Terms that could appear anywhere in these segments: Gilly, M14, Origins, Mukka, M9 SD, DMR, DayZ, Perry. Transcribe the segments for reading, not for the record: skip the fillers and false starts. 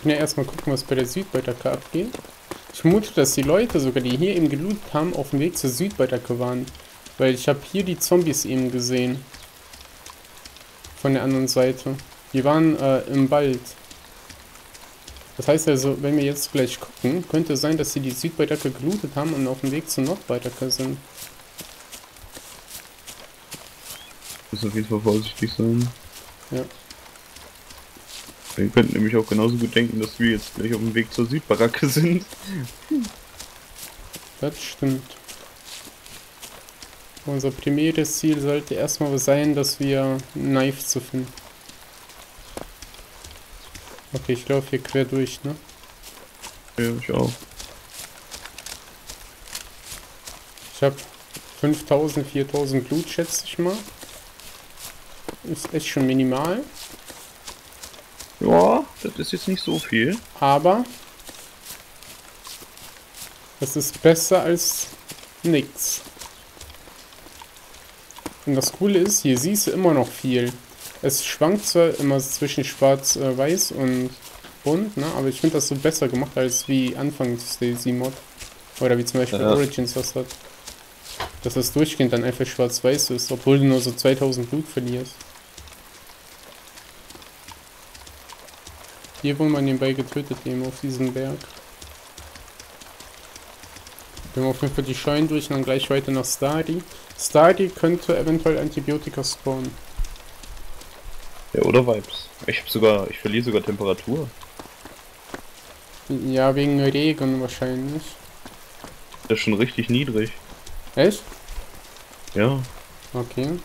können ja erstmal gucken, was bei der Südbeuterdecke abgeht. Ich vermute, dass die Leute sogar, die hier eben gelootet haben, auf dem Weg zur Südbeuterdecke waren. Weil ich habe hier die Zombies eben gesehen. Von der anderen Seite. Die waren im Wald. Das heißt also, wenn wir jetzt gleich gucken, könnte sein, dass sie die Südbeuterdecke gelootet haben und auf dem Weg zur Nordbeuterdecke sind. Muss auf jeden Fall vorsichtig sein. Ja. Wir könnten nämlich auch genauso gut denken, dass wir jetzt gleich auf dem Weg zur Südbaracke sind. Das stimmt. Unser primäres Ziel sollte erstmal sein, dass wir Knife zu finden. Okay, ich laufe hier quer durch, ne? Ja, ich auch. Ich habe 5000, 4000 Blut, schätze ich mal. Ist echt schon minimal. Ja, das ist jetzt nicht so viel. Aber das ist besser als nichts. Und das Coole ist, hier siehst du immer noch viel. Es schwankt zwar immer zwischen schwarz-weiß und bunt, ne? Aber ich finde das so besser gemacht als wie anfangs DayZ-Mod. Oder wie zum Beispiel Origins das hat. Dass das durchgehend dann einfach schwarz-weiß ist, obwohl du nur so 2000 Blut verlierst. Hier wurden wir nebenbei getötet, eben auf diesem Berg. Wir haben auf jeden Fall die Scheunen durch und dann gleich weiter nach Stardy. Stardy könnte eventuell Antibiotika spawnen. Ja, oder Vibes. Ich verliere sogar Temperatur. Ja, wegen Regen wahrscheinlich. Das ist schon richtig niedrig. Echt? Ja. Okay.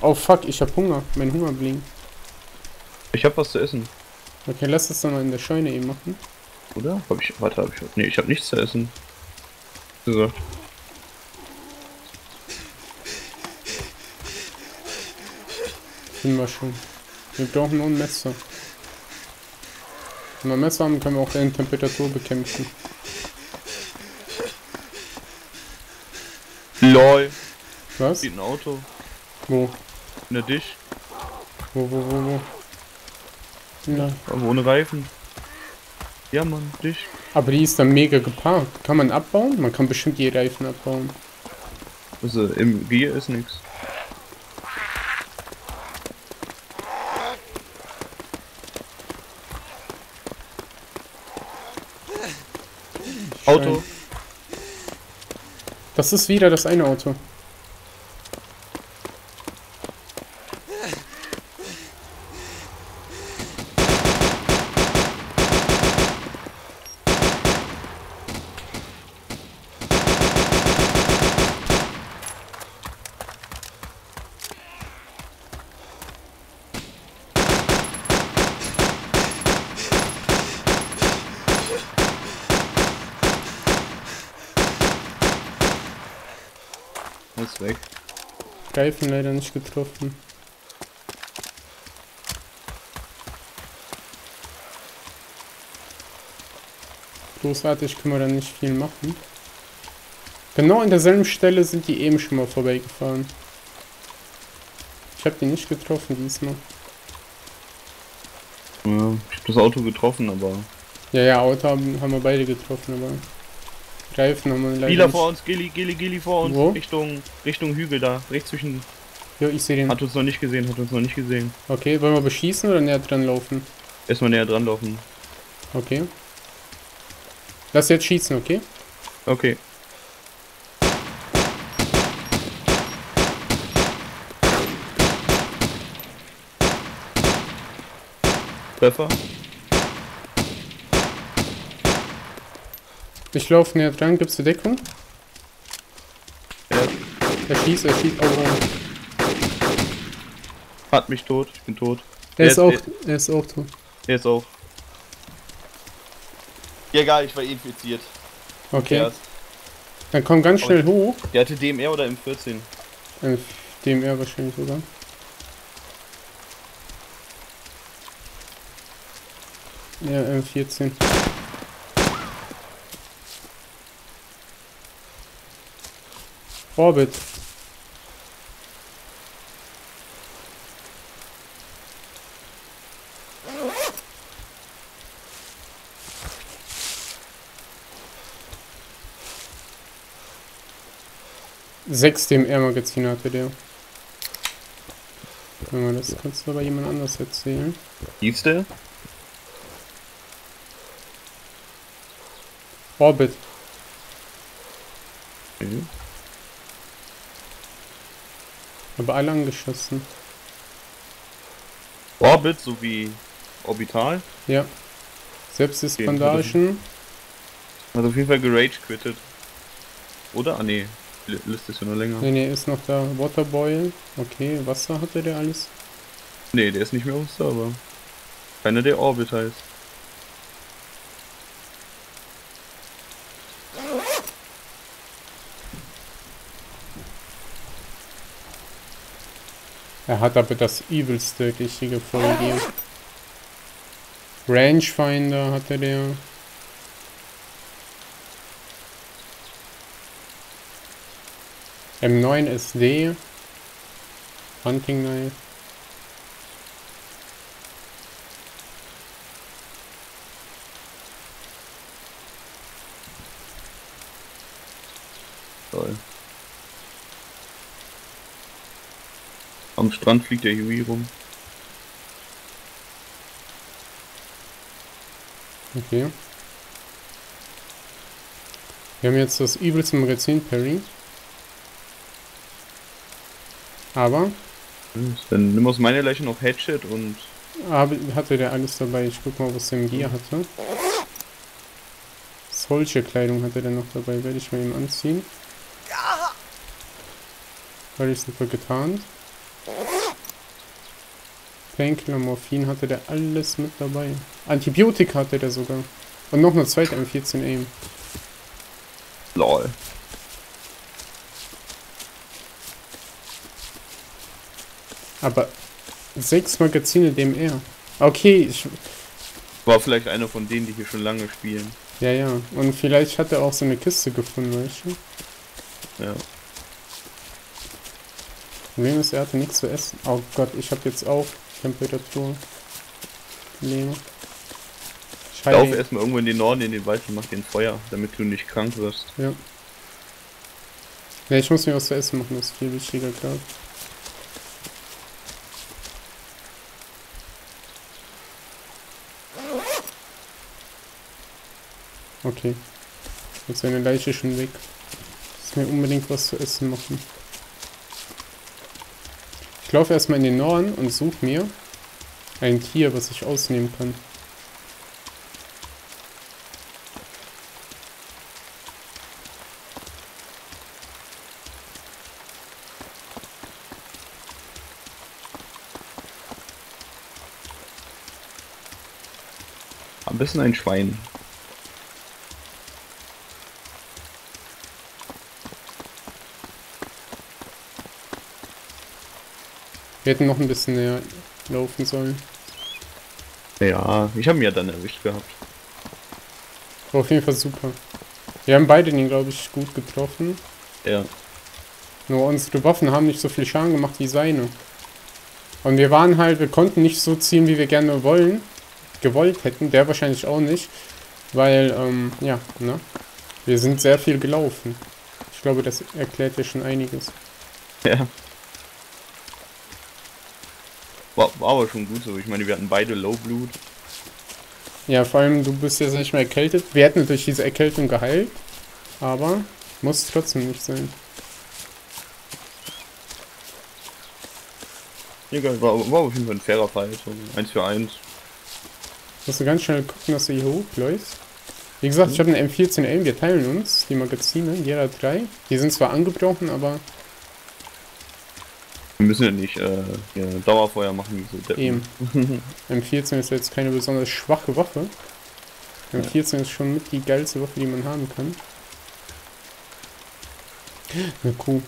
Oh fuck, ich hab Hunger. Mein Hunger blinkt. Ich hab was zu essen. Okay, lass das dann mal in der Scheune eben machen. Oder? Nee, ich hab nichts zu essen. So. Sind wir schon. Wir brauchen nur ein Messer. Wenn wir ein Messer haben, können wir auch die Temperatur bekämpfen. LOL. Was? Sieht ein Auto. Wo? Na dich. Wo? Ja. Aber ohne Reifen. Ja, Mann, dich. Aber die ist dann mega geparkt. Kann man abbauen? Man kann bestimmt die Reifen abbauen. Also im Gear ist nichts. Auto. Das ist wieder das eine Auto. Weg. Reifen leider nicht getroffen. Großartig können wir da nicht viel machen. Genau an derselben Stelle sind die eben schon mal vorbeigefahren. Ich habe die nicht getroffen diesmal. Ja, ich habe das Auto getroffen, aber... Ja, Auto haben wir beide getroffen, aber... Reifen haben wir leider Lila nicht. Vor uns, Gilly vor uns. Wo? Richtung Hügel da, rechts zwischen. Ja, ich sehe den. Hat uns noch nicht gesehen. Okay, wollen wir beschießen oder näher dran laufen? Erstmal näher dran laufen. Okay. Lass jetzt schießen, okay? Okay. Treffer. Ich laufe näher dran, gibt's die Deckung? Ja. Er schießt, oh. Hat mich tot, ich bin tot. Er ist auch tot. Er ist auch. Ja, egal, ich war infiziert. Okay. Dann komm ganz schnell hoch. Der hatte DMR oder M14? DMR wahrscheinlich, oder? Ja, M14. Orbit. 6 DMR-Magazin hatte der. Das kannst du aber jemand anders erzählen. Hieß der? Orbit. Mhm. Aber alle angeschossen. Orbit sowie Orbital? Ja. Selbst ist Bandagen. Hat auf jeden Fall gerage-quittet. Oder? Ah ne, Liste ist ja noch länger. Ne, ne, ist noch da. Waterboil. Okay, Wasser hatte der alles. Ne, der ist nicht mehr auf dem Server. Keiner der Orbit heißt. Er hat aber das übelste richtige Folge. Rangefinder hatte der. M9 SD. Hunting Knife. Toll. Am Strand fliegt der Huey rum. Okay. Wir haben jetzt das übelste Magazin, Perry. Aber. Dann nimm aus meiner Leiche noch Hatchet und. Hatte der alles dabei? Ich guck mal, was der im Gear hatte. Solche Kleidung hatte der noch dabei, werde ich mal ihm anziehen. Weil ich es nicht getarnt. Painkiller, Morphin hatte der alles mit dabei. Antibiotik hatte der sogar. Und noch eine zweite M14 Aim. Lol. Aber 6 Magazine DMR. Okay, ich... War vielleicht einer von denen, die hier schon lange spielen. Ja, ja. Und vielleicht hat er auch so eine Kiste gefunden, weißt du? Ja. Problem ist, er hatte nichts zu essen. Oh Gott, ich habe jetzt auch Temperatur. Nee. Ich laufe erstmal irgendwo in den Norden, in den Wald und mach den Feuer, damit du nicht krank wirst. Ja. Ne, ich muss mir was zu essen machen, das ist viel wichtiger, klar. Okay. Jetzt ist eine Leiche schon weg. Ich muss mir unbedingt was zu essen machen. Ich laufe erstmal in den Norden und suche mir ein Tier, was ich ausnehmen kann. Am besten ein Schwein. Wir hätten noch ein bisschen näher laufen sollen. Ja, ich habe ihn ja dann erwischt gehabt. War auf jeden Fall super. Wir haben beide den, glaube ich, gut getroffen. Ja. Nur unsere Waffen haben nicht so viel Schaden gemacht wie seine. Und wir waren halt, wir konnten nicht so ziehen, wie wir gerne gewollt hätten. Der wahrscheinlich auch nicht. Weil, ja, ne? Wir sind sehr viel gelaufen. Ich glaube, das erklärt ja schon einiges. Ja. War aber schon gut so. Ich meine, wir hatten beide Low Blut. Ja, vor allem, du bist jetzt nicht mehr erkältet. Wir hätten natürlich diese Erkältung geheilt, aber muss trotzdem nicht sein. Egal, war auf jeden Fall ein fairer Fall. So 1 für 1. Musst du ganz schnell gucken, dass du hier hochläufst. Wie gesagt, Ich habe eine M14 Aim. Wir teilen uns die Magazine, jeder 3. Die sind zwar angebrochen, aber... Wir müssen ja nicht Dauerfeuer machen, wie so Deppen. Eben. M14 ist jetzt keine besonders schwache Waffe. M14 ist schon mit die geilste Waffe, die man haben kann. Eine Kuh.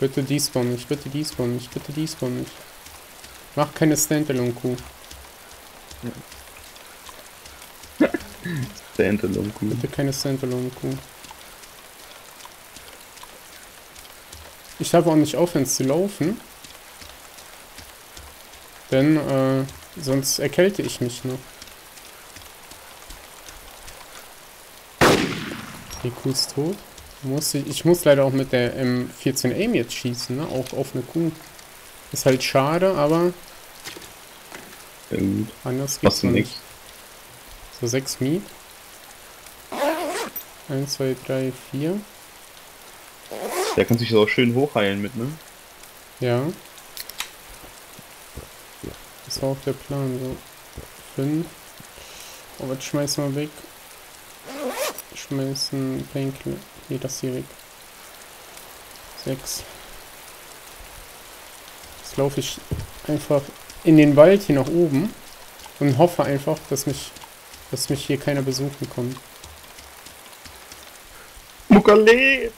Bitte despawn nicht, bitte despawn nicht, bitte despawn nicht. Mach keine Standalone-Kuh. Ja. Standalone-Kuh. Bitte keine Standalone-Kuh. Ich darf auch nicht aufhören zu laufen, denn sonst erkälte ich mich noch. Okay, Kuh ist tot. Ich muss leider auch mit der M14 Aim jetzt schießen, ne? Auch auf eine Kuh. Ist halt schade, aber... anders geht's nicht. So, 6 Miet. 1, 2, 3, 4. Der kann sich so auch schön hochheilen mit, ne? Ja. Das war auch der Plan, so. 5. Oh, was schmeißen wir weg? Schmeißen Painkiller. Nee, das hier weg. 6. Jetzt laufe ich einfach in den Wald hier nach oben und hoffe einfach, dass mich hier keiner besuchen kommt. Muckerle!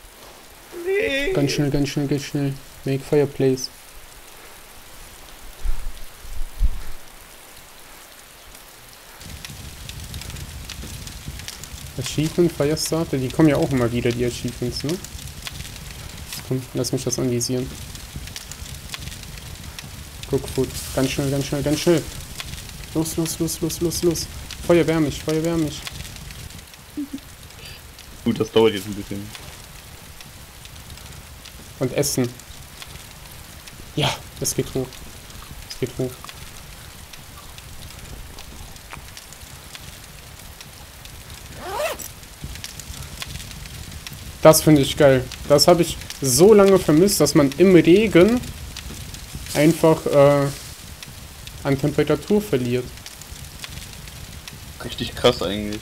Nee. Ganz schnell, ganz schnell, ganz schnell. Make fireplace. Achievement, Firestarter, die kommen ja auch immer wieder, die Achievements, ne? Komm, lass mich das anvisieren. Cookfood, ganz schnell, ganz schnell, ganz schnell. Los, los, los, los, los, los. Feuerwehr mich, Feuerwehr mich. Gut, das dauert jetzt ein bisschen. Und Essen. Ja, das geht hoch. Das geht hoch. Das finde ich geil. Das habe ich so lange vermisst, dass man im Regen einfach an Temperatur verliert. Richtig krass eigentlich.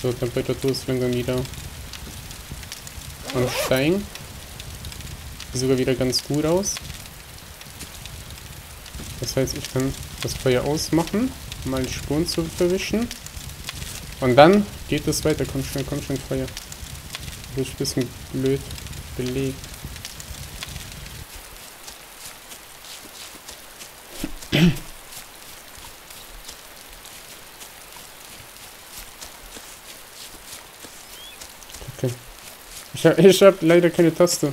So, Temperatur ist langsam wieder am Stein. Sieht sogar wieder ganz gut aus. Das heißt, ich kann das Feuer ausmachen, um meine Spuren zu verwischen. Und dann geht es weiter. Komm schnell, Feuer. Das ist ein bisschen blöd belegt. Okay. Ich hab leider keine Taste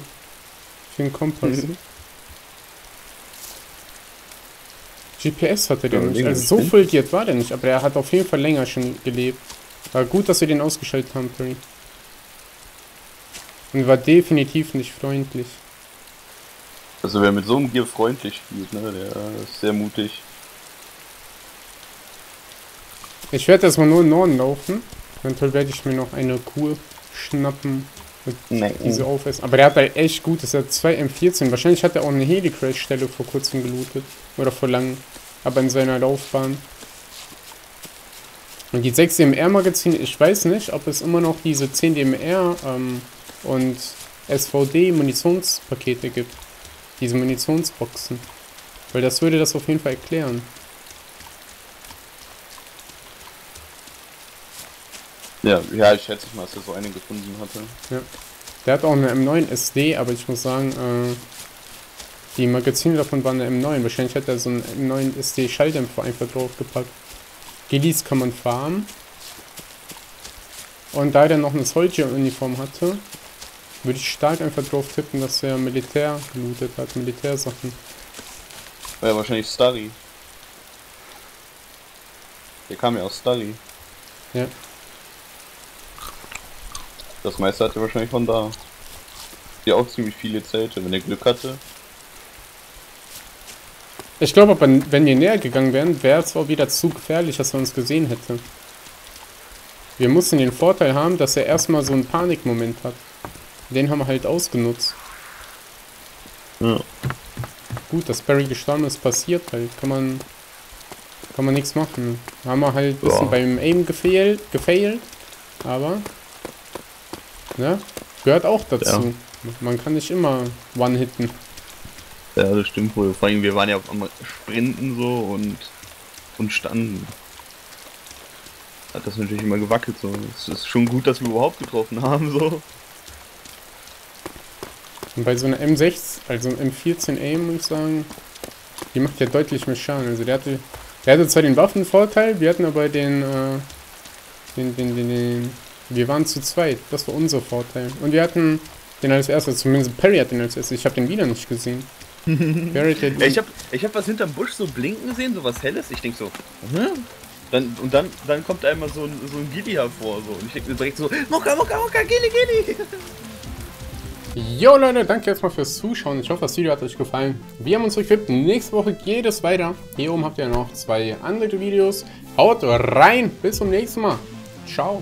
für den Kompass. GPS hatte der ja, nicht. Also so filtiert war der nicht, aber er hat auf jeden Fall länger schon gelebt. War gut, dass wir den ausgeschaltet haben, Perry. Und war definitiv nicht freundlich. Also wer mit so einem Gear freundlich spielt, ne, der ist sehr mutig. Ich werde erstmal nur in den Norden laufen. Eventuell werde ich mir noch eine Kuh schnappen und diese aufessen. Aber der hat halt echt gut, das hat 2 M14. Wahrscheinlich hat er auch eine Heli-Crash-Stelle vor kurzem gelootet. Oder vor langem. Aber in seiner Laufbahn. Und die 6 DMR-Magazine, ich weiß nicht, ob es immer noch diese 10 DMR und SVD-Munitionspakete gibt. Diese Munitionsboxen. Weil das würde das auf jeden Fall erklären. Ja, ich schätze mal, dass er so eine gefunden hatte. Ja. Der hat auch eine M9 SD, aber ich muss sagen, die Magazine davon waren eine M9. Wahrscheinlich hat er so einen M9 SD Schalldämpfer einfach draufgepackt. Gillys kann man farmen. Und da er noch eine Soldier-Uniform hatte, würde ich stark einfach drauf tippen, dass er Militär gelootet hat, Militärsachen. War ja wahrscheinlich Starry. Der kam ja aus Starry. Ja. Das meiste hat er wahrscheinlich von da. Hier auch ziemlich viele Zelte, wenn er Glück hatte. Ich glaube aber, wenn wir näher gegangen wären, wäre es auch wieder zu gefährlich, dass er uns gesehen hätte. Wir mussten den Vorteil haben, dass er erstmal so einen Panikmoment hat. Den haben wir halt ausgenutzt. Ja. Gut, dass Perry gestorben ist, passiert halt. Kann man nichts machen. Haben wir halt ein bisschen beim Aim gefailt, aber... ne? Gehört auch dazu. Ja. Man kann nicht immer one-hitten. Ja, das stimmt wohl. Vor allem, wir waren ja am Sprinten so und standen. Hat das natürlich immer gewackelt so. Es ist schon gut, dass wir überhaupt getroffen haben so. Und bei so einer M6, also M14 Aim muss ich sagen, die macht ja deutlich mehr Schaden. Also der hatte zwar den Waffenvorteil, wir hatten aber den Wir waren zu zweit. Das war unser Vorteil. Und wir hatten den als erstes. Zumindest Perry hat den als erstes. Ich habe den wieder nicht gesehen. Perry hat ich hab was hinterm Busch so blinken sehen, so was Helles. Ich denk so, dann kommt einmal so ein Gilly hervor. So. Und ich denk mir direkt so, Mokka, Gilly. Jo Leute, danke erstmal fürs Zuschauen. Ich hoffe, das Video hat euch gefallen. Wir haben uns equipped. Nächste Woche geht es weiter. Hier oben habt ihr noch zwei andere Videos. Haut rein. Bis zum nächsten Mal. Ciao.